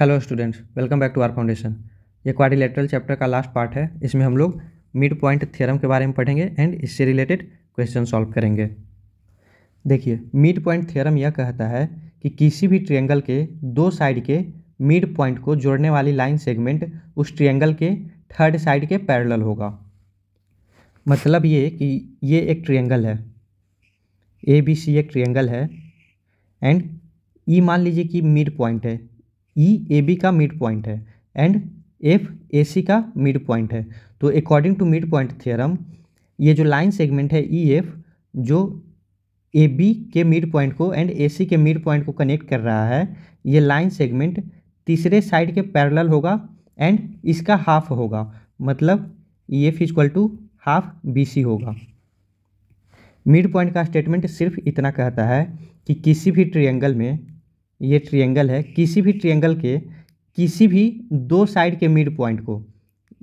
Hello students, welcome back to R foundation. ये quadrilateral chapter का last part है। इसमें हम लोग मिड पॉइंट थ्योरम के बारे में पढ़ेंगे एंड इससे रिलेटेड क्वेश्चन सॉल्व करेंगे। देखिए, मिड पॉइंट थ्योरम यह कहता है कि किसी भी ट्रायंगल के दो साइड के मिड पॉइंट को जोड़ने वाली लाइन सेगमेंट उस ट्रायंगल के थर्ड साइड के पैरेलल होगा। मतलब ये कि ये एक ट्रायंगल है, ए बी सी एक ट्रायंगल है एंड ई मान लीजिए कि मिड पॉइंट है, ई ए बी का मिड पॉइंट है एंड एफ ए सी का मिड पॉइंट है। तो according to mid point theorem ये जो लाइन सेगमेंट है ई एफ, जो ए बी के मिड पॉइंट को एंड ए सी के मिड पॉइंट को कनेक्ट कर रहा है, ये लाइन सेगमेंट तीसरे साइड के पैरेलल होगा एंड इसका हाफ होगा। मतलब E F equal to half B C होगा। मिड पॉइंट का स्टेटमेंट सिर्फ इतना कहता है कि किसी भी ट्रायंगल में, ये ट्रायंगल है, किसी भी ट्रायंगल के किसी भी दो साइड के मिड पॉइंट को,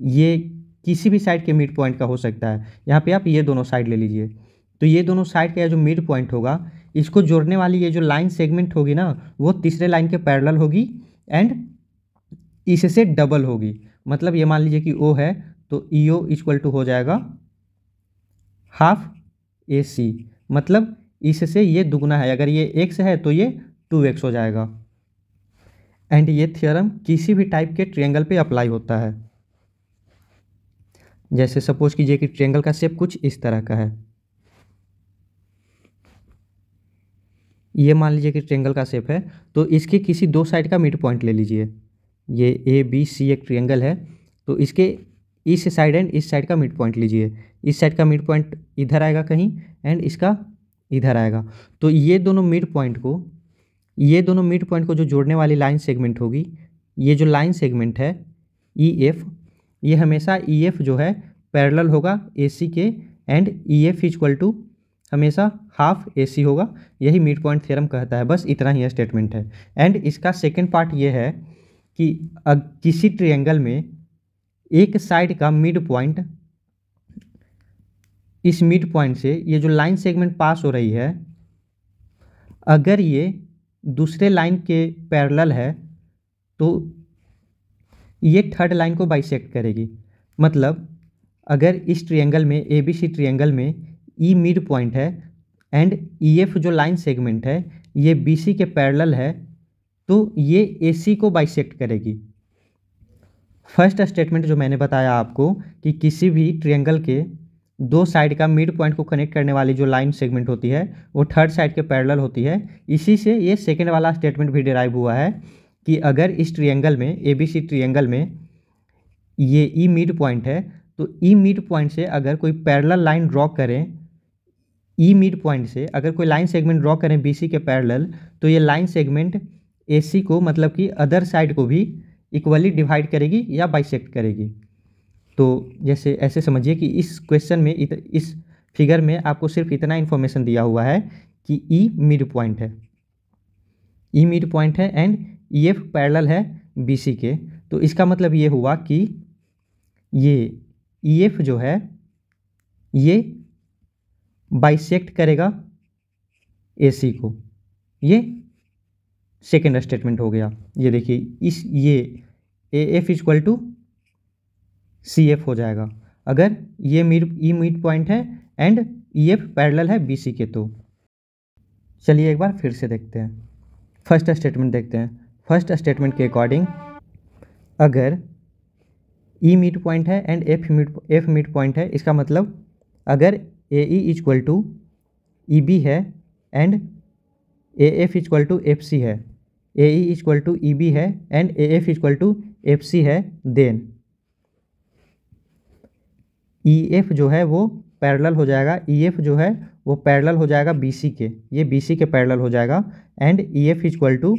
ये किसी भी साइड के मिड पॉइंट का हो सकता है, यहाँ पे आप ये दोनों साइड ले लीजिए, तो ये दोनों साइड का जो मिड पॉइंट होगा इसको जोड़ने वाली ये जो लाइन सेगमेंट होगी ना, वो तीसरे लाइन के पैरेलल होगी एंड इससे डबल होगी। मतलब ये मान लीजिए कि ओ है तो ई ओ इक्वल टू हो जाएगा हाफ ए सी। मतलब इससे ये दुगना है, अगर ये एक्स है तो ये 2x हो जाएगा। एंड ये थ्योरम किसी भी टाइप के ट्रायंगल पे अप्लाई होता है। जैसे सपोज कीजिए कि ट्रायंगल का शेप कुछ इस तरह का है, ये मान लीजिए कि ट्रायंगल का शेप है, तो इसके किसी दो साइड का मिड पॉइंट ले लीजिए। ये ए बी सी एक ट्रायंगल है, तो इसके इस साइड एंड इस साइड का मिड पॉइंट लीजिए। इस साइड का मिड पॉइंट इधर आएगा कहीं एंड इसका इधर आएगा। तो ये दोनों मिड पॉइंट को जो जोड़ने वाली लाइन सेगमेंट होगी, ये जो लाइन सेगमेंट है ई एफ, ये हमेशा ई एफ जो है पैरेलल होगा ए सी के and E F equal to हमेशा हाफ ए सी होगा। यही मिड पॉइंट थ्योरम कहता है, बस इतना ही स्टेटमेंट है। एंड इसका सेकंड पार्ट ये है कि किसी ट्रायंगल में एक साइड का मिड पॉइंट, इस मिड पॉइंट से ये जो लाइन सेगमेंट पास हो रही है, अगर ये दूसरे लाइन के पैरेलल है तो ये थर्ड लाइन को बाइसेक्ट करेगी। मतलब अगर इस ट्रायंगल में, ए बी सी ट्रायंगल में ई मिड पॉइंट है एंड ई एफ जो लाइन सेगमेंट है ये बी सी के पैरेलल है, तो ये ए सी को बाइसेक्ट करेगी। फर्स्ट स्टेटमेंट जो मैंने बताया आपको कि किसी भी ट्रायंगल के दो साइड का मिड पॉइंट को कनेक्ट करने वाली जो लाइन सेगमेंट होती है वो थर्ड साइड के पैरेलल होती है, इसी से ये सेकंड वाला स्टेटमेंट भी डिराइव हुआ है कि अगर इस ट्रायंगल में, एबीसी ट्रायंगल में ये ई मिड पॉइंट है, तो ई मिड पॉइंट से अगर कोई पैरेलल लाइन ड्रॉ करें, ई मिड पॉइंट से अगर कोई लाइन सेगमेंट ड्रॉ करें बीसी के पैरेलल, तो ये लाइन सेगमेंट एसी को, मतलब कि अदर साइड को भी इक्वली डिवाइड करेगी या बाइसेक्ट करेगी। तो जैसे ऐसे समझिए कि इस क्वेश्चन में, इस फिगर में आपको सिर्फ इतना इन्फॉर्मेशन दिया हुआ है कि ई मिड पॉइंट है, ई मिड पॉइंट है एंड ई एफ पैरेलल है बी सी के। तो इसका मतलब ये हुआ कि ये ई एफ जो है ये बाइसेक्ट करेगा ए सी को। ये सेकेंड स्टेटमेंट हो गया। ये देखिए, इस ये A F equal to C F हो जाएगा अगर ये ई मिड पॉइंट है एंड ई एफ पैरेलल है बी सी के। तो चलिए एक बार फिर से देखते हैं, फर्स्ट स्टेटमेंट देखते हैं। फर्स्ट स्टेटमेंट के अकॉर्डिंग अगर ई मिड पॉइंट है एंड एफ मिड पॉइंट है, इसका मतलब अगर A E equal to E B है and A F equal to F C है, A E equal to E B है and A F equal to F C है, then ई F जो है वो पैरेलल हो जाएगा, ई एफ जो है वो पैरेलल हो जाएगा बी सी के, ये बी सी के पैरेलल हो जाएगा and E F equal to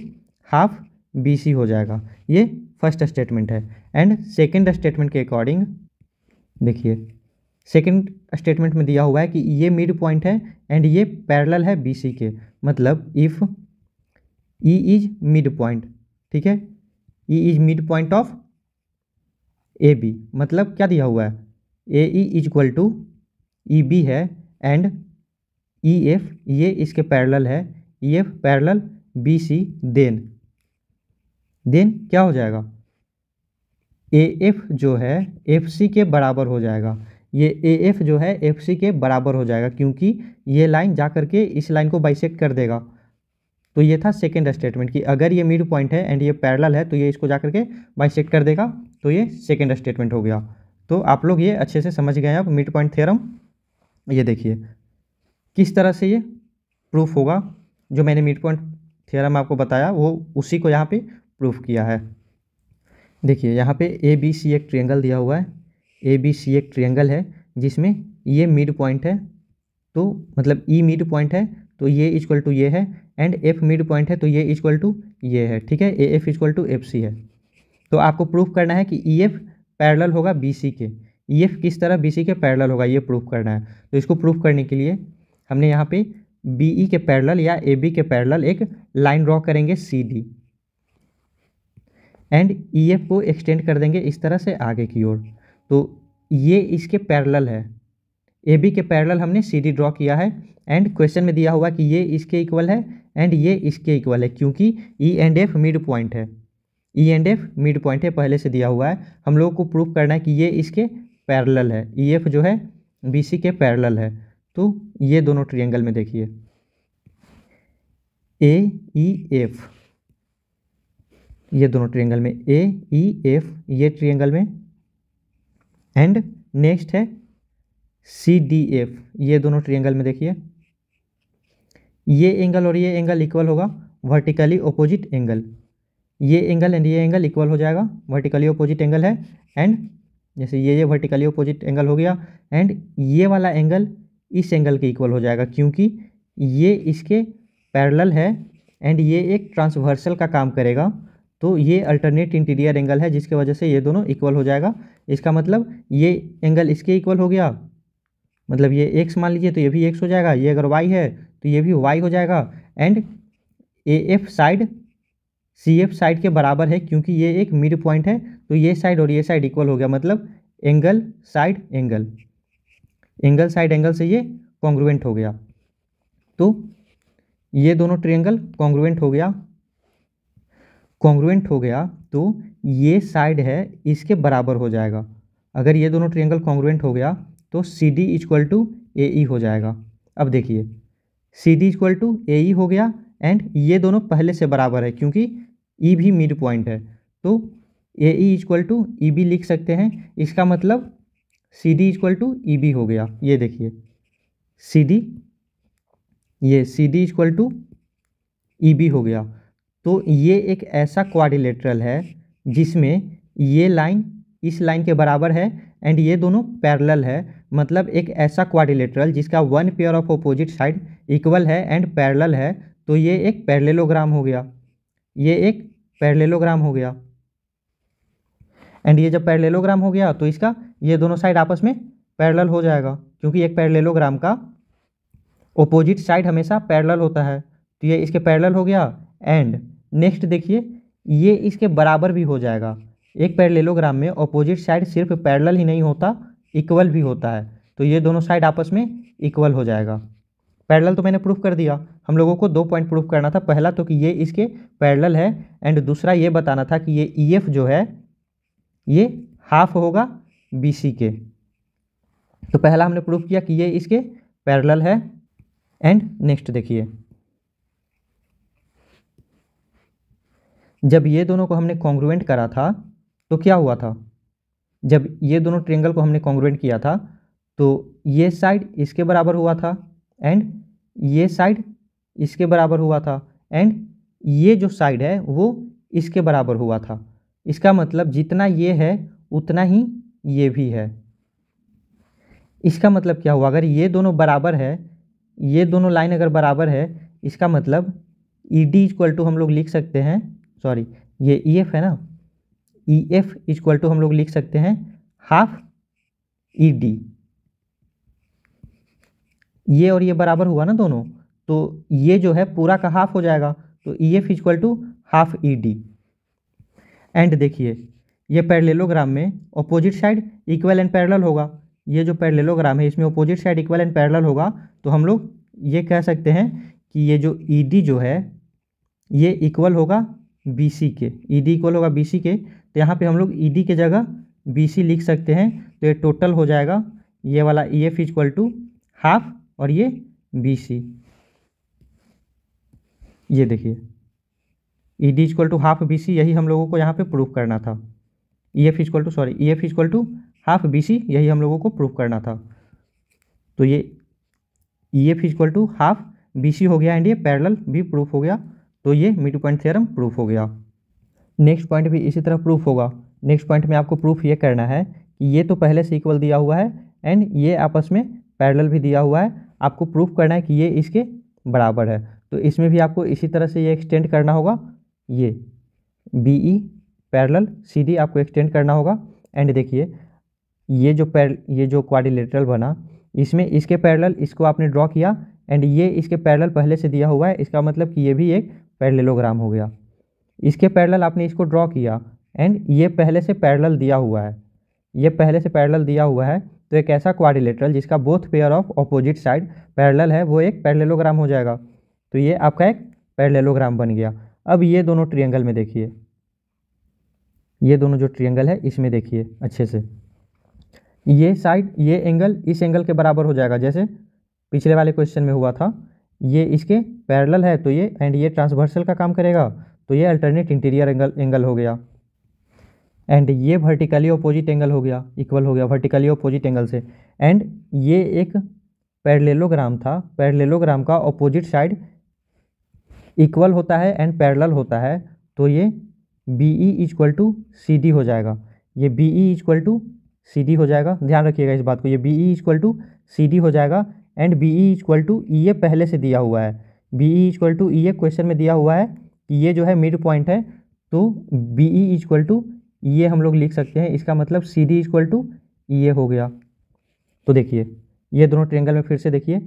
half B C हो जाएगा। ये फर्स्ट स्टेटमेंट है। एंड सेकंड स्टेटमेंट के अकॉर्डिंग देखिए, सेकंड स्टेटमेंट में दिया हुआ है कि ये मिड पॉइंट है एंड ये पैरेलल है बी सी के। मतलब if E is mid point, ठीक है, E is mid point of A B, मतलब क्या दिया हुआ है, A E equal to E B है एंड ई एफ ये इसके पैरेलल है, E F parallel B C, then then क्या हो जाएगा, AF जो है FC के बराबर हो जाएगा। ये AF जो है FC के बराबर हो जाएगा क्योंकि ये लाइन जा करके इस लाइन को बाइसेक्ट कर देगा। तो ये था सेकेंड स्टेटमेंट कि अगर ये मिड पॉइंट है एंड ये पैरेलल है तो ये इसको जा करके बाइसेक्ट कर देगा। तो ये सेकेंड स्टेटमेंट हो गया। तो आप लोग ये अच्छे से समझ गए हैं अब मिड पॉइंट थ्योरम। ये देखिए किस तरह से ये प्रूफ होगा, जो मैंने मिड पॉइंट थ्योरम आपको बताया वो उसी को यहाँ पे प्रूफ किया है। देखिए यहाँ पे ABC एक ट्रायंगल दिया हुआ है, ABC एक ट्रायंगल है जिसमें ये मिड पॉइंट है तो मतलब E मिड पॉइंट है तो ये इक्वल टू ये है, एंड F मिड पॉइंट है तो ये इक्वल टू ये है। ठीक है, AF इक्वल टू FC है। तो आपको प्रूफ करना है कि EF पैरेलल होगा BC के, EF किस तरह BC के पैरेलल होगा ये प्रूफ करना है। तो इसको प्रूफ करने के लिए हमने यहाँ पे BE के पैरेलल या AB के पैरेलल एक लाइन ड्रॉ करेंगे CD, एंड EF को एक्सटेंड कर देंगे इस तरह से आगे की ओर। तो ये इसके पैरेलल है, AB के पैरेलल हमने CD ड्रॉ किया है, एंड क्वेश्चन में दिया हुआ कि ये इसके इक्वल है एंड ये इसके इक्वल है क्योंकि E and F mid point है। E and F mid point है पहले से दिया हुआ है, हम लोगों को प्रूफ करना है कि ये इसके पैरेलल है। EF जो है BC के पैरेलल है। तो ये दोनों ट्रायंगल में देखिए AEF, ये दोनों ट्रायंगल में AEF, ये ट्रायंगल में, एंड नेक्स्ट है CDF, ये दोनों ट्रायंगल में देखिए ये एंगल और ये एंगल इक्वल होगा वर्टिकली अपोजिट एंगल। ये एंगल एंड ये एंगल इक्वल हो जाएगा, वर्टिकली अपोजिट एंगल है, एंड जैसे ये वर्टिकली अपोजिट एंगल हो गया, एंड ये वाला एंगल इस एंगल के इक्वल हो जाएगा क्योंकि ये इसके पैरेलल है एंड ये एक ट्रांसवर्सल का काम करेगा। तो ये अल्टरनेट इंटीरियर एंगल है जिसके वजह से ये दोनों इक्वल हो जाएगा। इसका मतलब ये एंगल इसके इक्वल हो गया, मतलब ये एक्स मान लीजिए तो ये भी एक्स हो जाएगा, ये अगर वाई है तो ये भी वाई हो जाएगा, and AF side CF side के बराबर है क्योंकि ये एक मिड पॉइंट है। तो ये साइड और ये साइड इक्वल हो गया, मतलब angle side angle, angle side angle से ये कॉन्ग्रुएंट हो गया। तो ये दोनों ट्रायंगल कॉन्ग्रुएंट हो गया, कॉन्ग्रुएंट हो गया तो ये साइड है इसके बराबर हो जाएगा। अगर ये दोनों ट्रायंगल कॉन्ग्रुएंट हो गया तो CD इक्वल टू AE हो जाएगा। अब देखिए CD इक्वल टू AE हो गया, एंड ये दोनों पहले से बराबर है क्योंकि E भी मिड पॉइंट है। तो AE इक्वल टू EB लिख सकते हैं, इसका मतलब CD इक्वल टू EB हो गया। ये देखिए CD, ये CD इक्वल टू EB हो गया। तो ये एक ऐसा क्वाड्रिलेटरल है जिसमें ये लाइन इस लाइन के बराबर है एंड ये दोनों पैरेलल है, मतलब एक ऐसा क्वाड्रिलेटरल जिसका one pair of opposite side equal है एंड पैरेलल है। तो ये एक पैरेललोग्राम हो गया, ये एक पैरेललोग्राम हो गया, एंड ये जब पैरेललोग्राम हो गया तो इसका ये दोनों साइड आपस में पैरेलल हो जाएगा क्योंकि एक पैरेललोग्राम का अपोजिट साइड हमेशा पैरेलल होता है। तो ये इसके पैरेलल हो गया, एंड नेक्स्ट देखिए ये इसके बराबर भी हो जाएगा। एक पैरेललोग्राम में अपोजिट साइड सिर्फ पैरेलल ही नहीं होता, इक्वल भी होता है। तो ये दोनों साइड आपस में इक्वल हो जाएगा। पैरेलल तो मैंने प्रूफ कर दिया, हम लोगों को दो पॉइंट प्रूफ करना था, पहला तो कि ये इसके पैरेलल है, एंड दूसरा ये बताना था कि ये EF जो है ये हाफ होगा BC के। तो पहला हमने प्रूफ किया कि ये इसके पैरेलल है, एंड नेक्स्ट देखिए जब ये दोनों को हमने कॉन्ग्रुएंट करा था तो क्या हुआ था, जब ये दोनों ट्रायंगल को हमने कॉन्ग्रुएंट किया था तो ये साइड इसके बराबर हुआ था एंड ये साइड इसके बराबर हुआ था, एंड ये जो साइड है वो इसके बराबर हुआ था। इसका मतलब जितना ये है उतना ही ये भी है। इसका मतलब क्या हुआ, अगर ये दोनों बराबर है, ये दोनों लाइन अगर बराबर है, इसका मतलब ED इक्वल टू हम लोग लिख सकते हैं, सॉरी ये EF है ना, EF इक्वल टू हम लोग लिख सकते हैं हाफ ED। ये और ये बराबर हुआ ना दोनों, तो ये जो है पूरा का हाफ हो जाएगा। तो EF equal to half ED, and देखिए ये पैरेललोग्राम में opposite side equal and parallel होगा। ये जो पैरेललोग्राम है इसमें opposite side equal and parallel होगा, तो हम लोग ये कह सकते हैं कि ये जो ED जो है ये इक्वल होगा बी सी के, ई डी इक्वल होगा बी सी के, तो यहाँ पे हम लोग ई डी के जगह बी सी लिख सकते हैं। तो ये टोटल हो जाएगा ये वाला E F equal to half और ये बी सी। ये देखिए E D equal to half B C, यही हम लोगों को यहाँ पे प्रूफ करना था। E F equal to sorry E F equal to half B C, यही हम लोगों को प्रूफ करना था। तो ये E F equal to half B C हो गया एंड ये पैरेलल भी प्रूफ हो गया। तो ये मिड पॉइंट थ्योरम प्रूफ हो गया। नेक्स्ट पॉइंट भी इसी तरह प्रूफ होगा। नेक्स्ट पॉइंट में आपको प्रूफ ये करना है कि ये तो पहले से इक्वल दिया हुआ है एंड ये आपस में पैरेलल भी दिया हुआ है। आपको प्रूफ करना है कि ये इसके बराबर है। तो इसमें भी आपको इसी तरह से ये एक्सटेंड करना होगा, ये B E parallel C D आपको एक्सटेंड करना होगा। एंड देखिए ये जो क्वाड्रिलेटरल बना, इसमें इसके पैरेलल इसको आपने ड्रॉ किया एंड ये इसके पैरेलल पहले से दिया हुआ है, इसका मतलब कि ये भी एक पैरेललोग्राम हो गया। इसके पैरेलल आपने इसको ड्रॉ किया एंड ये पहले से पैरेलल दिया हुआ है, ये पहले से पैरेलल दिया हुआ है। तो एक ऐसा क्वाड्रिलेटरल जिसका both pair of opposite side parallel है, वो एक पैरेललोग्राम हो जाएगा। तो ये आपका एक पैरेललोग्राम बन गया। अब ये दोनों ट्रायंगल में देखिए, ये दोनों जो ट्रायंगल है इसमें देखिए अच्छे से, ये साइड ये एंगल इस एंगल के बराबर हो जाएगा, जैसे पिछले वाले क्वेश्चन में हुआ था। ये इसके पैरेलल है तो ये एंड ये ट्रांसवर्सल का काम करेगा, तो ये अल्टरनेट इंटीरियर एंगल हो गया। एंड ये वर्टिकली अपोजिट एंगल हो गया, इक्वल हो गया वर्टिकली अपोजिट एंगल से। एंड ये एक पैरेललोग्राम था, पैरेललोग्राम का अपोजिट साइड इक्वल होता है एंड पैरेलल होता है, तो ये B E equal to C D हो जाएगा। ये B E equal to C D हो जाएगा, ध्यान रखिएगा इस बात को, ये B E equal to C D हो जाएगा। And B E equal to E A पहले से दिया हुआ है, B E equal to E A question में दिया हुआ है कि ये जो है मिड पॉइंट है, तो B E equal to E A हम लोग लिख सकते हैं। इसका मतलब C D equal to E A हो गया। तो देखिए ये दोनों ट्रायंगल में फिर से देखिए,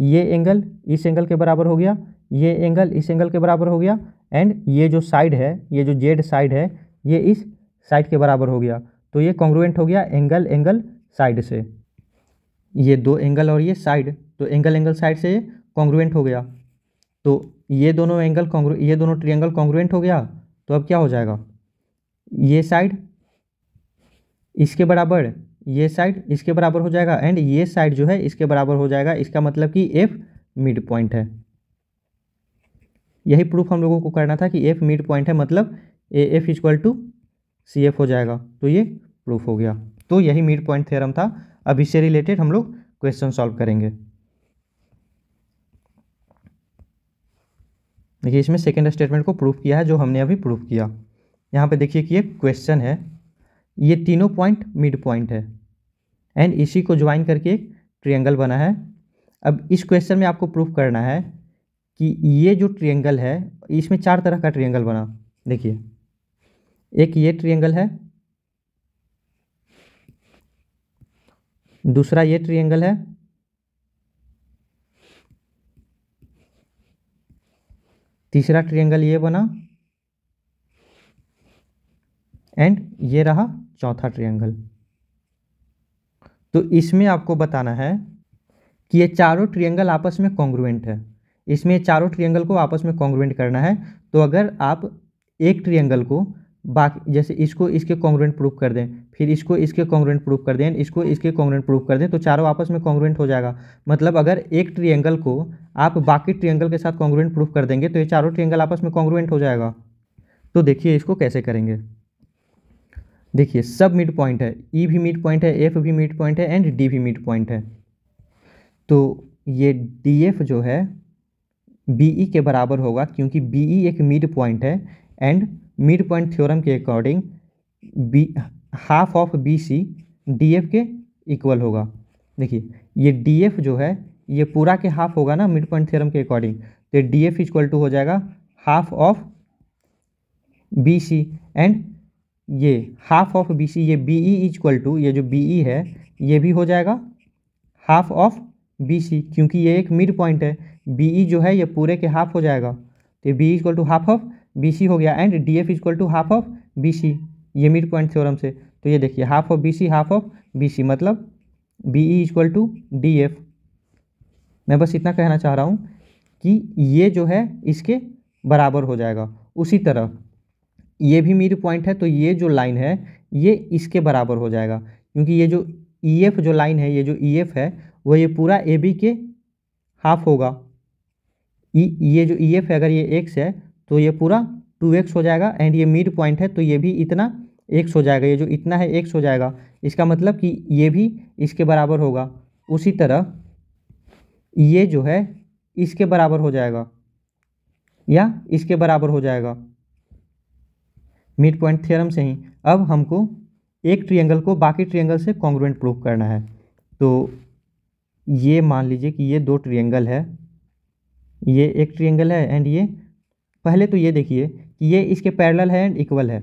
ये एंगल इस एंगल के बराबर हो गया, ये एंगल इस एंगल के बराबर हो गया एंड ये जो साइड है, ये जो जेड साइड है, ये इस साइड के बराबर हो गया। तो ये कॉन्ग्रुएंट हो गया एंगल एंगल साइड से, ये दो एंगल और ये साइड, तो एंगल एंगल साइड से ये कॉन्ग्रुएंट हो गया। तो ये दोनों ट्रायंगल कॉन्ग्रुएंट हो गया। तो अब क्या हो जाएगा, ये साइड इसके बराबर, ये साइड इसके बराबर हो जाएगा एंड ये साइड जो है इसके बराबर हो जाएगा। इसका मतलब कि एफ मिड पॉइंट है। यही प्रूफ हम लोगों को करना था कि एफ मिड पॉइंट है, मतलब A F equal to C F हो जाएगा। तो ये प्रूफ हो गया। तो यही मिड पॉइंट थ्योरम था। अब इससे रिलेटेड हम लोग क्वेश्चन सॉल्व करेंगे। देखिए इसमें सेकेंड स्टेटमेंट को प्रूफ किया है जो हमने अभी प्रूफ किया। यहाँ पे देखिए कि ये क्वेश्चन है, ये तीनों पॉइंट मिड पॉइंट है एंड इसी को ज्वाइन करके एक ट्रायंगल बना है। अब इस क्वेश्चन में आपको प्रूफ करना है कि ये जो ट्रायंगल है, इसमें चार तरह का ट्रायंगल बना। देखिए एक ये ट्रायंगल है, दूसरा ये ट्रायंगल है, तीसरा ट्रायंगल ये बना एंड ये रहा चौथा ट्रायंगल। तो इसमें आपको बताना है कि ये चारों ट्रायंगल आपस में कॉन्ग्रुएंट है। इसमें चारों ट्रायंगल को आपस में कॉन्ग्रुएंट करना है। तो अगर आप एक ट्रायंगल को बाकी जैसे इसको इसके कॉन्ग्रुएंट प्रूफ कर दें, फिर इसको इसके कॉन्ग्रुएंट प्रूफ कर दें, इसको इसके कॉन्ग्रुएंट प्रूफ कर दें, तो चारों आपस में कॉन्ग्रुएंट हो जाएगा। मतलब अगर एक ट्रायंगल को आप बाकी ट्रायंगल के साथ कॉन्ग्रुएंट प्रूफ कर देंगे तो ये चारों ट्रायंगल आपस में कॉन्ग्रुएंट हो जाएगा। तो देखिए इसको कैसे करेंगे। देखिए सब मिड पॉइंट है, ई भी मिड पॉइंट है, एफ भी मिड पॉइंट है एंड डी भी मिड पॉइंट है। तो ये डी एफ जो है बी ई के बराबर होगा, क्योंकि बी ई एक मिड पॉइंट है एंड मिड पॉइंट थ्योरम के according B half of B C D F के इक्वल होगा। देखिए ये डी एफ जो है ये पूरा के हाफ होगा ना मिड पॉइंट थ्योरम के अकॉर्डिंग, तो डी एफ इक्वल टू हो जाएगा half of B C and ये हाफ ऑफ बी सी, ये बी ई इक्वल टू ये जो बी ई है ये भी हो जाएगा हाफ ऑफ बी सी, क्योंकि ये एक मिड पॉइंट है। बी ई जो है ये पूरे के हाफ हो जाएगा, तो B equal to half of B C हो गया and D F equal to half of B C, ये मिड पॉइंट थ्योरम से। तो ये देखिए half of B C half of B C, मतलब B E equal to D F. मैं बस इतना कहना चाह रहा हूँ कि ये जो है इसके बराबर हो जाएगा। उसी तरह ये भी मिड पॉइंट है, तो ये जो लाइन है ये इसके बराबर हो जाएगा, क्योंकि ये जो ई एफ जो लाइन है, ये जो ई एफ है वो ये पूरा ए बी के हाफ होगा। ये जो ई एफ है अगर ये एक्स है तो ये पूरा 2x हो जाएगा, एंड ये मिड पॉइंट है तो ये भी इतना x हो जाएगा, ये जो इतना है x हो जाएगा। इसका मतलब कि ये भी इसके बराबर होगा। उसी तरह ये जो है इसके बराबर हो जाएगा या इसके बराबर हो जाएगा मिड पॉइंट थ्योरम से ही। अब हमको एक ट्रायंगल को बाकी ट्रायंगल से कॉन्ग्रुएंट प्रूव करना है, तो ये मान लीजिए कि ये दो ट्रायंगल है, ये एक ट्रायंगल है, एंड ये पहले तो ये देखिए कि ये इसके पैरेलल है एंड इक्वल है।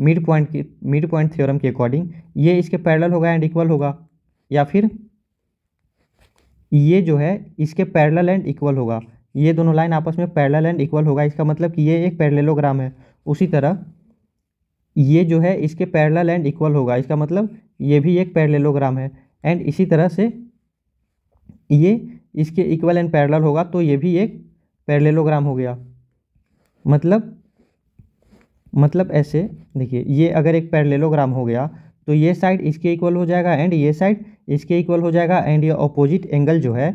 मिड पॉइंट थ्योरम के अकॉर्डिंग ये इसके पैरेलल होगा एंड इक्वल होगा, या फिर ये जो है इसके पैरेलल एंड इक्वल होगा। ये दोनों लाइन आपस में पैरेलल एंड इक्वल होगा, इसका मतलब कि ये एक पैरेललोग्राम है। उसी तरह ये जो है इसके पैरेलल एंड इक्वल होगा, इसका मतलब ये भी एक पैरेललोग्राम है, एंड इसी तरह से ये इसके इक्वल एंड पैरेलल होगा, तो ये भी एक पैरेललोग्राम हो गया। मतलब ऐसे देखिए, ये अगर एक पैरेललोग्राम हो गया तो ये साइड इसके इक्वल हो जाएगा एंड ये साइड इसके इक्वल हो जाएगा, एंड ये ऑपोजिट एंगल जो है,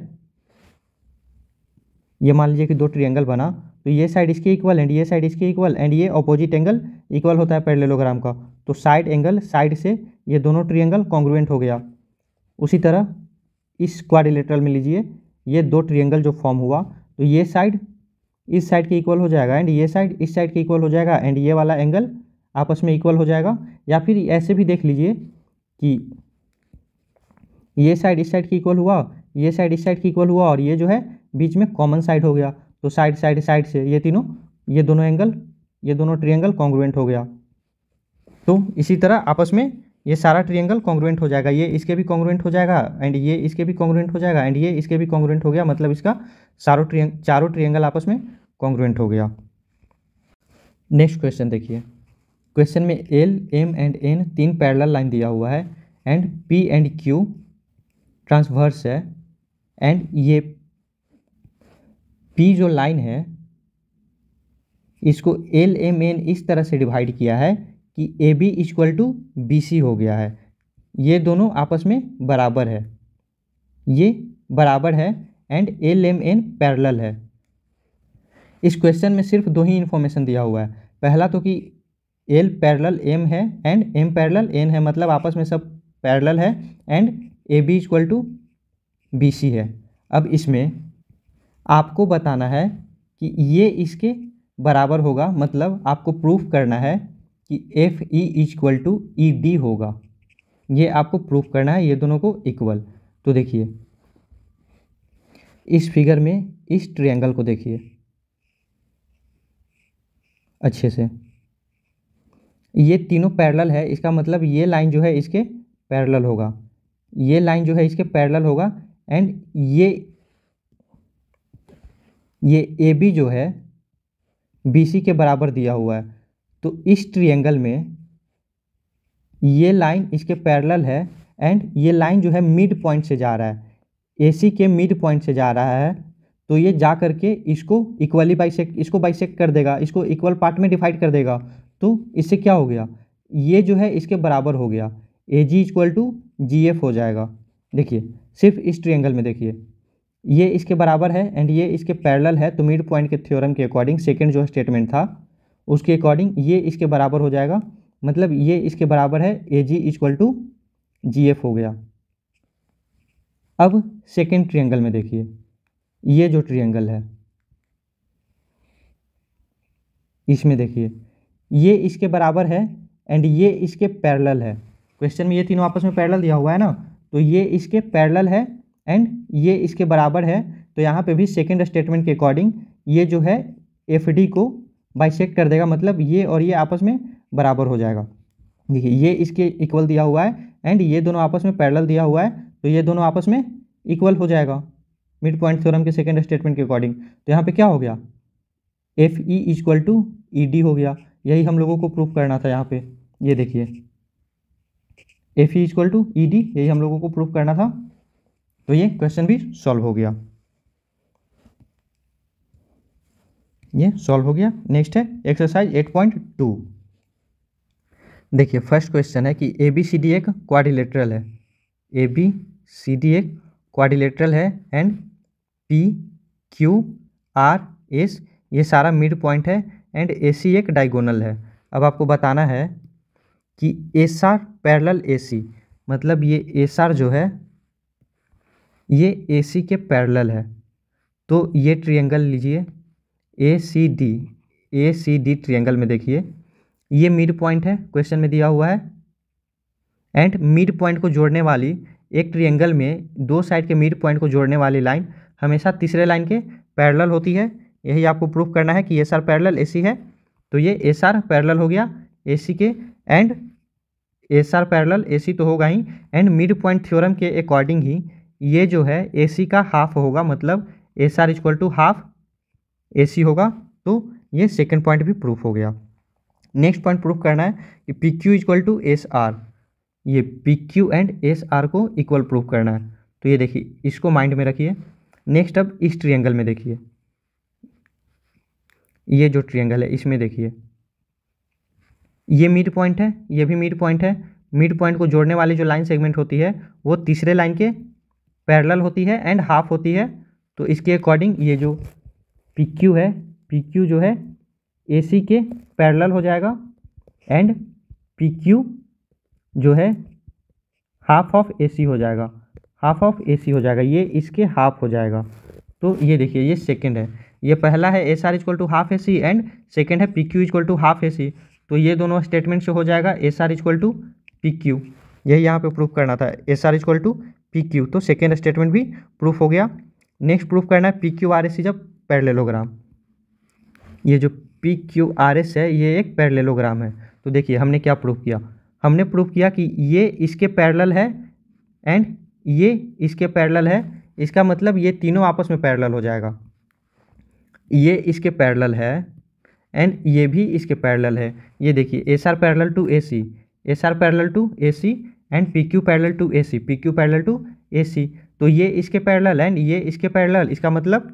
ये मान लीजिए कि दो ट्रायंगल बना तो ये साइड इसके इक्वल एंड ये साइड इसके इक्वल, एंड ये ऑपोजिट एंगल इक्वल होता है पैरेललोग्राम का, तो साइड एंगल साइड से ये दोनों ट्रायंगल कॉन्ग्रुएंट हो गया। उसी तरह इस क्वाड्रिलेटरल में लीजिए, ये दो ट्रायंगल जो फॉर्म हुआ तो ये साइड इस साइड के इक्वल हो जाएगा एंड ये साइड इस साइड के इक्वल हो जाएगा, एंड ये वाला एंगल आपस में इक्वल हो जाएगा। या फिर ऐसे भी देख लीजिए कि ये साइड इस साइड के इक्वल हुआ, ये साइड इस साइड के इक्वल हुआ, और ये जो है बीच में कॉमन साइड हो गया, तो साइड साइड साइड से ये दोनों ट्रायंगल कॉन्ग्रुएंट हो गया। तो इसी तरह आपस में ये सारा ट्रायंगल कॉन्ग्रुएंट हो जाएगा, ये इसके भी कॉन्ग्रुएंट हो जाएगा एंड ये इसके भी कॉन्ग्रुएंट हो जाएगा एंड ये इसके भी कॉन्ग्रुएंट हो गया, मतलब इसका चारों ट्रायंगल आपस में कॉन्ग्रुएंट हो गया। नेक्स्ट क्वेश्चन देखिए, क्वेश्चन में एल एम एंड एन तीन पैरेलल लाइन दिया हुआ है, and P and Q transversal है, एंड ये पी जो लाइन है इसको एल एम एन इस तरह से डिवाइड किया है कि A B equal to B C हो गया है, ये दोनों आपस में बराबर है, ये बराबर है, and L M N parallel है। इस क्वेश्चन में सिर्फ दो ही इन्फॉर्मेशन दिया हुआ है, पहला तो कि एल पैरेलल एम है एंड एम पैरेलल एन है, मतलब आपस में सब पैरेलल है, and A B equal to B C है। अब इसमें आपको बताना है कि ये इसके बराबर होगा, मतलब आपको प्रूफ करना है कि F E equal to E D होगा, ये आपको प्रूफ करना है, ये दोनों को इक्वल। तो देखिए इस फिगर में इस ट्रायंगल को देखिए अच्छे से, ये तीनों पैरेलल है, इसका मतलब ये लाइन जो है इसके पैरेलल होगा, ये लाइन जो है इसके पैरेलल होगा, एंड ये ए बी जो है बी सी के बराबर दिया हुआ है, तो इस ट्रायंगल में ये लाइन इसके पैरेलल है एंड ये लाइन जो है मिड पॉइंट से जा रहा है, एसी के मिड पॉइंट से जा रहा है, तो ये जा करके इसको इक्वली बाइसेक्ट कर देगा, इसको इक्वल पार्ट में डिवाइड कर देगा, तो इससे क्या हो गया, ये जो है इसके बराबर हो गया, A G equal to G F हो जाएगा। देखिए सिर्फ इस ट्रायंगल में देखिए, ये इसके बराबर है एंड ये इसके पैरेलल है, तो मिड पॉइंट के थ्योरम के अकॉर्डिंग सेकेंड जो स्टेटमेंट था उसके अकॉर्डिंग ये इसके बराबर हो जाएगा, मतलब ये इसके बराबर है, A G equal to G F हो गया। अब सेकेंड ट्रायंगल में देखिए, ये जो ट्रायंगल है इसमें देखिए, ये इसके बराबर है एंड ये इसके पैरेलल है, क्वेश्चन में ये तीनों आपस में पैरेलल दिया हुआ है ना, तो ये इसके पैरेलल है एंड ये इसके बराबर है, तो यहाँ पे भी सेकेंड स्टेटमेंट के अकॉर्डिंग ये जो है एफ डी को बाइसेक्ट कर देगा, मतलब ये और ये आपस में बराबर हो जाएगा। देखिए ये इसके इक्वल दिया हुआ है एंड ये दोनों आपस में पैरेलल दिया हुआ है, तो ये दोनों आपस में इक्वल हो जाएगा मिड पॉइंट थ्योरम के सेकेंड स्टेटमेंट के अकॉर्डिंग। तो यहाँ पे क्या हो गया, F E equal to E D हो गया, यही हम लोगों को प्रूफ करना था। यहाँ पे ये देखिए F E equal to E D, यही हम लोगों को प्रूफ करना था, तो ये क्वेश्चन भी सॉल्व हो गया, ये सॉल्व हो गया। नेक्स्ट है एक्सरसाइज 8.2। देखिए फर्स्ट क्वेश्चन है कि ए बी सी डी एक क्वाड्रिलेटरल है, ए बी सी डी एक क्वाड्रिलेटरल है and P Q R S ये सारा मिड पॉइंट है एंड ए सी एक डायगोनल है। अब आपको बताना है कि S R parallel A C, मतलब ये एस आर जो है ये ए सी के पैरेलल है, तो ये ट्रिएंगल लीजिए ए सी डी ट्रिएंगल में देखिए ये मिड पॉइंट है क्वेश्चन में दिया हुआ है एंड मिड पॉइंट को जोड़ने वाली एक ट्रिएंगल में दो साइड के मिड पॉइंट को जोड़ने वाली लाइन हमेशा तीसरे लाइन के पैरेलल होती है। यही आपको प्रूफ करना है कि S R parallel A C है, तो ये एस आर पैरेलल हो गया ए सी के and S R parallel A C तो होगा ही एंड मिड पॉइंट थ्योरम के अकॉर्डिंग ही ये जो है ए सी का हाफ होगा, मतलब S R equal to half A C होगा। तो ये सेकेंड पॉइंट भी प्रूफ हो गया। नेक्स्ट पॉइंट प्रूफ करना है कि P Q equal to S R, ये P Q and S R को इक्वल प्रूफ करना है, तो ये देखिए इसको माइंड में रखिए। नेक्स्ट अब इस ट्रिएंगल में देखिए ये जो ट्रिएंगल है इसमें देखिए ये मिड पॉइंट है, ये भी मिड पॉइंट है, मिड पॉइंट को जोड़ने वाली जो लाइन सेगमेंट होती है वो तीसरे लाइन के पैरेलल होती है एंड हाफ होती है। तो इसके अकॉर्डिंग ये जो पी क्यू है, पी क्यू जो है ए सी के पैरेलल हो जाएगा एंड पी क्यू जो है हाफ ऑफ ए सी हो जाएगा, हाफ ऑफ ए सी हो जाएगा, ये इसके हाफ हो जाएगा। तो ये देखिए ये सेकंड है, ये पहला है S R equal to half A C and second है P Q equal to half A C, तो ये दोनों स्टेटमेंट से हो जाएगा S R equal to P Q. यही यहाँ पे प्रूफ करना था S R equal to P Q, तो सेकेंड स्टेटमेंट भी प्रूफ हो गया। नेक्स्ट प्रूफ करना है P Q R A C जब पैरेललोग्राम, ये जो पी क्यू आर एस है ये एक पैरेललोग्राम है, तो देखिए हमने क्या प्रूफ किया, हमने प्रूफ किया कि ये इसके पैरेलल है एंड ये इसके पैरेलल है, इसका मतलब ये तीनों आपस में पैरेलल हो जाएगा, ये इसके पैरेलल है एंड ये भी इसके पैरेलल है। ये देखिए S R parallel to A C, S R parallel to A C and P Q parallel to A C, P Q parallel to A C, तो ये इसके पैरेलल एंड ये इसके पैरेलल, इसका मतलब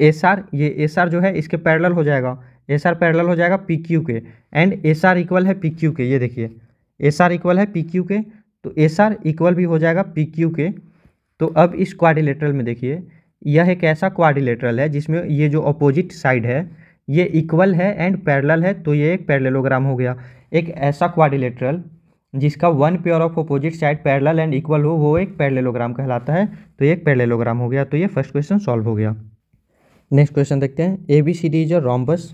एस आर, ये एस आर जो है इसके पैरेलल हो जाएगा, एस आर पैरेलल हो जाएगा पी क्यू के एंड एस आर इक्वल है पी क्यू के। ये देखिए एस आर इक्वल है पी क्यू के, तो एस आर इक्वल भी हो जाएगा पी क्यू के। तो अब इस क्वाड्रिलेटरल में देखिए यह एक ऐसा क्वाड्रिलेटरल है जिसमें ये जो अपोजिट साइड है ये इक्वल है एंड पैरेलल है, तो ये एक पैरेललोग्राम हो गया। एक ऐसा क्वाड्रिलेटरल जिसका one pair of opposite side parallel and equal हो वो एक पैरेललोग्राम कहलाता है, तो ये एक पैरेललोग्राम हो गया। तो ये फर्स्ट क्वेश्चन सॉल्व हो गया। नेक्स्ट क्वेश्चन देखते हैं, A B C D is a rhombus,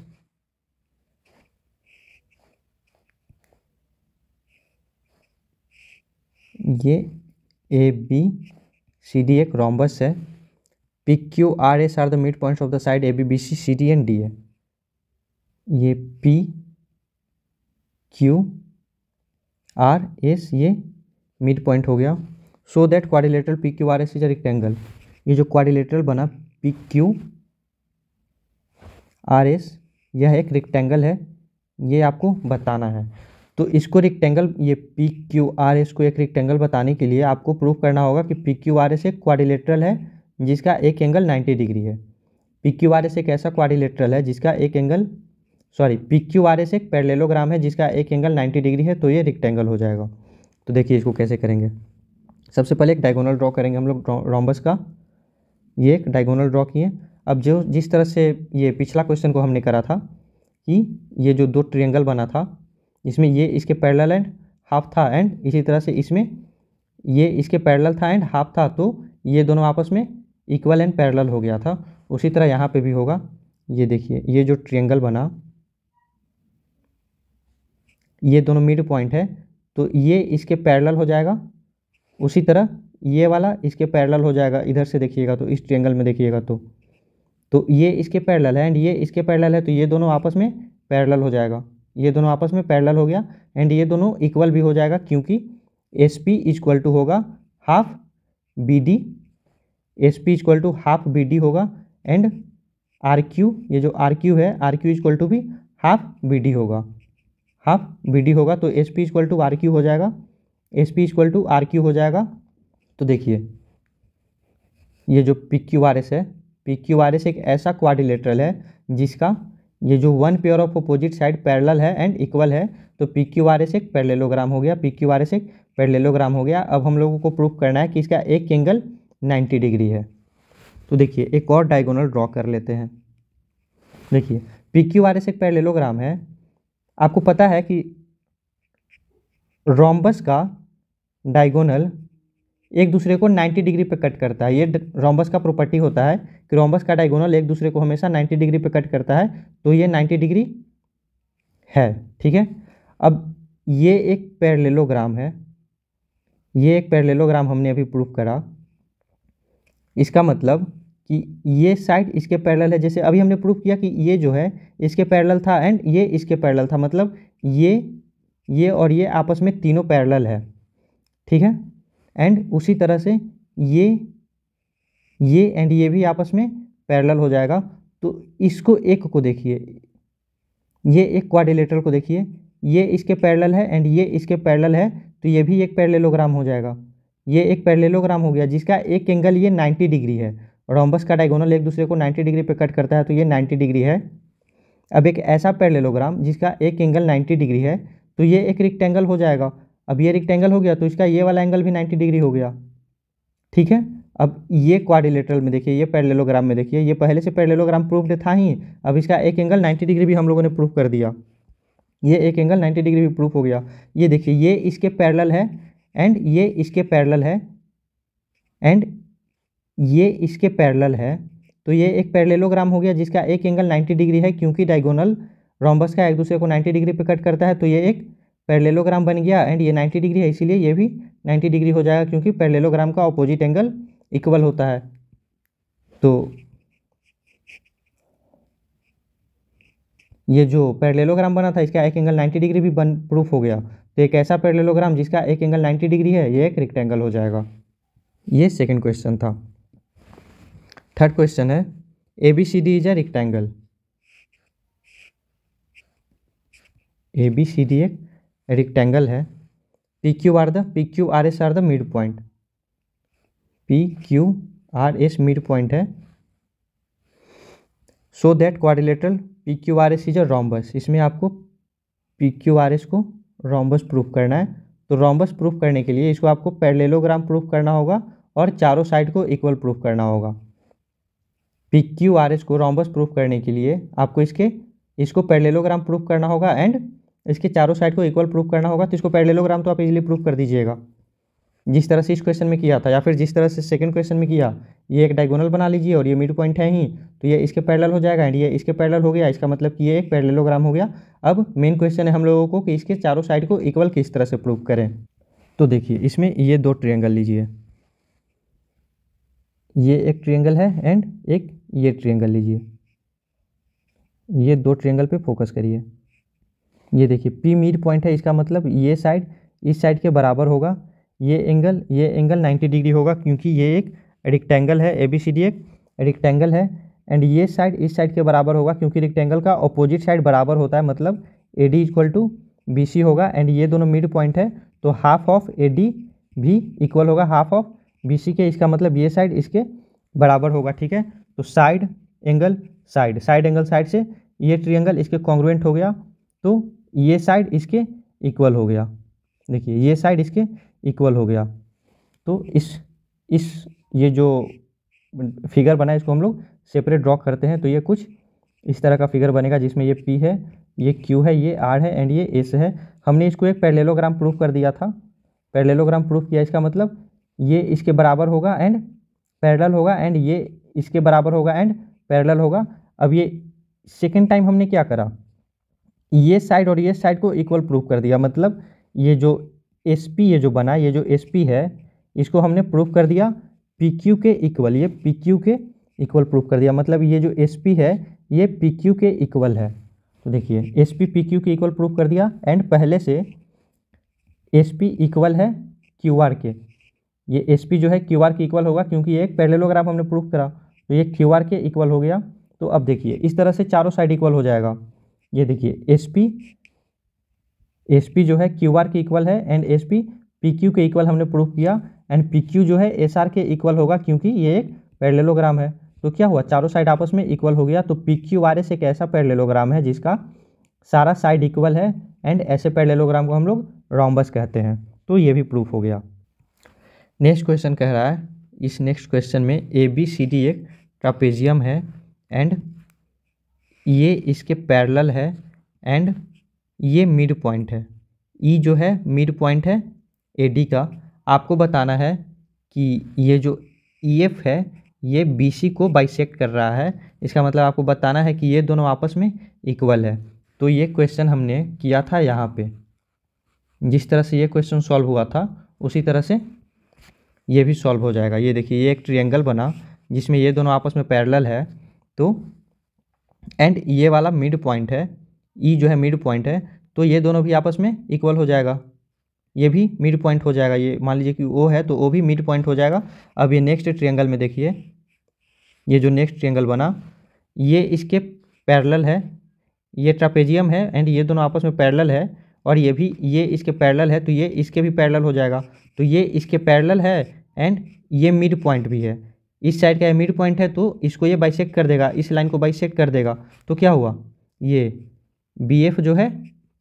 ये ए बी सी डी एक रोम्बस है, P Q R S are the mid points of the side A B B C C D and D है। ये P Q R S ये mid point हो गया। So that quadrilateral P Q R S is a rectangle, ये जो quadrilateral बना P Q R S यह एक रेक्टेंगल है, ये आपको बताना है। तो इसको रेक्टेंगल, ये पी क्यू आर एस को एक रेक्टेंगल बताने के लिए आपको प्रूफ करना होगा कि पी क्यू आर एस एक क्वाड्रिलेटरल है जिसका एक एंगल 90 डिग्री है। पी क्यू आर एस एक ऐसा क्वाड्रिलेटरल है जिसका एक angle, sorry P Q R S एक पैरेललोग्राम है जिसका एक एंगल 90 डिग्री है, तो ये रेक्टेंगल हो जाएगा। तो देखिए इसको कैसे करेंगे, सबसे पहले एक डायगोनल ड्रॉ करेंगे हम लोग रोम्बस का, ये एक डायगोनल ड्रॉ किए। अब जो जिस तरह से ये पिछला क्वेश्चन को हमने करा था कि ये जो दो ट्रिएंगल बना था इसमें ये इसके पैरेलल एंड हाफ था एंड इसी तरह से इसमें ये इसके पैरेलल था एंड हाफ था, तो ये दोनों आपस में इक्वल एंड पैरेलल हो गया था। उसी तरह यहाँ पे भी होगा। ये देखिए ये जो ट्रिएंगल बना ये दोनों मिड पॉइंट है, तो ये इसके पैरेलल हो जाएगा, उसी तरह ये वाला इसके पैरेलल हो जाएगा। इधर से देखिएगा तो इस ट्रिएंगल में देखिएगा तो ये इसके पैरेलल है एंड ये इसके पैरेलल है, तो ये दोनों आपस में पैरेलल हो जाएगा, ये दोनों आपस में पैरेलल हो गया एंड ये दोनों इक्वल भी हो जाएगा क्योंकि एस पी इक्वल टू होगा half B D, S P equal to half B D होगा एंड आर क्यू, ये जो आर क्यू है आर क्यू इक्वल टू भी हाफ बी डी होगा, हाफ बी डी होगा, तो S P equal to R Q हो जाएगा, S P equal to R Q हो जाएगा। तो देखिए ये जो पी क्यू आर एस है, पी क्यू आर एस एक ऐसा क्वाड्रिलेटरल है जिसका ये जो one pair of opposite side parallel है एंड इक्वल है, तो पी क्यू आर एस एक पैरेललोग्राम हो गया, पी क्यू आर एस एक पैरेललोग्राम हो गया। अब हम लोगों को प्रूव करना है कि इसका एक एंगल 90 डिग्री है। तो देखिए एक और डायगोनल ड्रॉ कर लेते हैं। देखिए पी क्यू आर एस एक पैरेललोग्राम है, आपको पता है कि रोम्बस का डायगोनल एक दूसरे को 90 डिग्री पे कट करता है। ये रोम्बस का प्रॉपर्टी होता है कि रोम्बस का डायगोनल एक दूसरे को हमेशा 90 डिग्री पे कट करता है, तो ये 90 डिग्री है, ठीक है। अब ये एक पैरेललोग्राम है, ये एक पैरेललोग्राम हमने अभी प्रूव करा। इसका मतलब कि ये साइड इसके पैरेलल है, जैसे अभी हमने प्रूव किया कि ये जो है इसके पैरेलल था एंड ये इसके पैरेलल था, मतलब ये और ये आपस में तीनों पैरेलल है, ठीक है। एंड उसी तरह से ये एंड ये भी आपस में पैरेलल हो जाएगा। तो इसको एक को देखिए, ये एक क्वाड्रिलेटरल को देखिए, ये इसके पैरेलल है एंड ये इसके पैरेलल है, तो ये भी एक पैरेललोग्राम हो जाएगा। ये एक पैरेललोग्राम हो गया जिसका एक एंगल ये 90 डिग्री है। रोम्बस का डायगोनल एक दूसरे को 90 डिग्री पे कट करता है, तो ये 90 डिग्री है। अब एक ऐसा पैरेललोग्राम जिसका एक एंगल 90 डिग्री है, तो ये एक रेक्टेंगल हो जाएगा। अब ये रेक्टेंगल हो गया तो इसका ये वाला एंगल भी 90 डिग्री हो गया, ठीक है। अब ये क्वाड्रिलेटरल में देखिए, ये पैरेललोग्राम में देखिए, ये पहले से पैरेललोग्राम प्रूव्ड था ही, अब इसका एक एंगल 90 डिग्री भी हम लोगों ने प्रूव कर दिया। ये एक एंगल 90 डिग्री भी प्रूव हो गया। ये देखिए ये इसके पैरेलल है एंड ये इसके पैरेलल है एंड ये इसके पैरेलल है, तो ये एक पैरेललोग्राम हो गया जिसका एक एंगल 90 डिग्री है, क्योंकि डायगोनल रोम्बस का एक दूसरे को 90 डिग्री पे कट करता है, तो ये एक पैरेललोग्राम बन गया। एंड ये 90 डिग्री है, इसीलिए ये भी 90 डिग्री हो जाएगा, क्योंकि पैरेललोग्राम का ऑपोजिट एंगल इक्वल होता है। तो ये जो पैरेललोग्राम बना था इसका एक एंगल 90 डिग्री भी प्रूफ हो गया। तो एक ऐसा पैरेललोग्राम जिसका एक एंगल 90 डिग्री है, ये एक रेक्टेंगल हो जाएगा। ये सेकंड क्वेश्चन था। थर्ड क्वेश्चन है A B C D is a rectangle. A B C D एक रेक्टेंगल है। P Q R S are the mid point, P Q R S mid point है। So that quadrilateral P Q R S is a rhombus. इसमें आपको P Q R S को rhombus proof करना है। तो rhombus proof करने के लिए इसको आपको पैरेललोग्राम प्रूफ करना होगा और चारों साइड को इक्वल प्रूफ करना होगा। पी क्यू आर एस को रोम्बस प्रूफ करने के लिए आपको इसको पैरेललोग्राम प्रूफ करना होगा एंड इसके चारों साइड को इक्वल प्रूफ करना होगा। तो इसको पैरेललोग्राम तो आप इजीली प्रूफ कर दीजिएगा, जिस तरह से इस क्वेश्चन में किया था या फिर जिस तरह से सेकंड क्वेश्चन में किया। ये एक डायगोनल बना लीजिए और ये मिड पॉइंट है ही, तो ये इसके पैरेलल हो जाएगा एंड ये इसके पैरेलल हो गया। इसका मतलब कि ये एक पैरेललोग्राम हो गया। अब मेन क्वेश्चन है हम लोगों को कि इसके चारों साइड को इक्वल किस तरह से प्रूफ करें। तो देखिए इसमें ये दो ट्रायंगल लीजिए, ये एक ट्रायंगल है एंड एक ये ट्रायंगल लीजिए। ये दो ट्रायंगल पे फोकस करिए। ये देखिए पी मिड पॉइंट है, इसका मतलब ये साइड इस साइड के बराबर होगा। ये एंगल 90 डिग्री होगा, क्योंकि ये एक रेक्टेंगल है। ए बी सी डी एक रेक्टेंगल है एंड ये साइड इस साइड के बराबर होगा, क्योंकि रेक्टेंगल का ऑपोजिट साइड बराबर होता है, मतलब A D equal to B C होगा। एंड ये दोनों मिड पॉइंट है, तो हाफ ऑफ ए डी भी इक्वल होगा हाफ ऑफ बी सी के। इसका मतलब ये साइड इसके बराबर होगा, ठीक है। तो साइड एंगल साइड से ये ट्रायंगल इसके कॉन्ग्रुएंट हो गया, तो ये साइड इसके इक्वल हो गया। देखिए ये साइड इसके इक्वल हो गया। तो इस ये जो फिगर बना है इसको हम लोग सेपरेट ड्रॉ करते हैं। तो ये कुछ इस तरह का फिगर बनेगा, जिसमें ये पी है, ये क्यू है, ये आर है एंड ये एस है। हमने इसको एक पैरेललोग्राम प्रूफ कर दिया था। पैरेललोग्राम प्रूफ किया, इसका मतलब ये इसके बराबर होगा एंड पैरेलल होगा एंड ये इसके बराबर होगा एंड पैरेलल होगा। अब ये सेकेंड टाइम हमने क्या करा, ये साइड और ये साइड को इक्वल प्रूफ कर दिया, मतलब ये जो एस पी है इसको हमने प्रूफ कर दिया पी क्यू के इक्वल। ये पी क्यू के इक्वल प्रूफ कर दिया, मतलब ये जो एस पी है ये पी क्यू के इक्वल है। तो देखिए एस पी पी क्यू के इक्वल प्रूफ कर दिया एंड पहले से एस पी इक्वल है क्यू आर के। ये एस पी जो है क्यू आर के इक्वल होगा, क्योंकि ये एक पैरेललोग्राम हमने प्रूफ करा, तो ये क्यू आर के इक्वल हो गया। तो अब देखिए इस तरह से चारों साइड इक्वल हो जाएगा। ये देखिए एस पी जो है क्यू आर के इक्वल है and S P P Q के इक्वल हमने प्रूफ किया एंड पी क्यू जो है एस आर के इक्वल होगा, क्योंकि ये एक पैरेललोग्राम है। तो क्या हुआ, चारों साइड आपस में इक्वल हो गया। तो पी क्यू आर एस एक ऐसा पैरेललोग्राम है जिसका सारा साइड इक्वल है, एंड ऐसे पैरेललोग्राम को हम लोग रोम्बस कहते हैं। तो ये भी प्रूफ हो गया। नेक्स्ट क्वेश्चन कह रहा है, इस नेक्स्ट क्वेश्चन में ए बी सी डी एक ट्रापेजियम है एंड ये इसके पैरेलल है एंड ये मिड पॉइंट है। ई जो है मिड पॉइंट है ए डी का। आपको बताना है कि ये जो ई एफ है ये बी सी को बाइसेक्ट कर रहा है। इसका मतलब आपको बताना है कि ये दोनों आपस में इक्वल है। तो ये क्वेश्चन हमने किया था यहाँ पे, जिस तरह से ये क्वेश्चन सॉल्व हुआ था उसी तरह से ये भी सॉल्व हो जाएगा। ये देखिए, ये एक ट्रायंगल बना जिसमें ये दोनों आपस में पैरेलल है, तो एंड ये वाला मिड पॉइंट है, ई जो है मिड पॉइंट है, तो ये दोनों भी आपस में इक्वल हो जाएगा, ये भी मिड पॉइंट हो जाएगा। ये मान लीजिए कि ओ है तो ओ भी मिड पॉइंट हो जाएगा। अब ये नेक्स्ट ट्रायंगल में देखिए, ये जो नेक्स्ट ट्रायंगल बना ये इसके पैरेलल है, ये ट्रापेजियम है एंड ये दोनों आपस में पैरेलल है, और ये भी, ये इसके पैरेलल है तो ये इसके भी पैरेलल हो जाएगा। तो ये इसके पैरेलल है एंड ये मिड पॉइंट भी है, इस साइड का ये मिड पॉइंट है, तो इसको ये बाइसेक्ट कर देगा, इस लाइन को बाइसेक्ट कर देगा। तो क्या हुआ, ये बी एफ जो है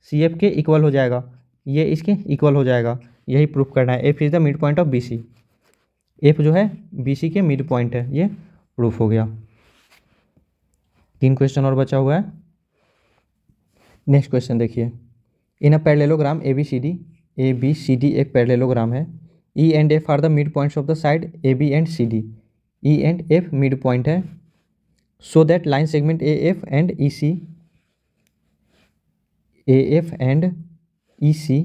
सी एफ के इक्वल हो जाएगा, ये इसके इक्वल हो जाएगा। यही प्रूफ करना है। F is the mid point of B C, F जो है बी सी के मिड पॉइंट है। ये प्रूफ हो गया। 3 क्वेश्चन और बचा हुआ है। नेक्स्ट क्वेश्चन देखिए, in a parallelogram A B C D, A B C D एक पैरेललोग्राम है, E and F are the mid points of the side A B and C D, E and F mid point है। So that line segment A F and E C, A F and E C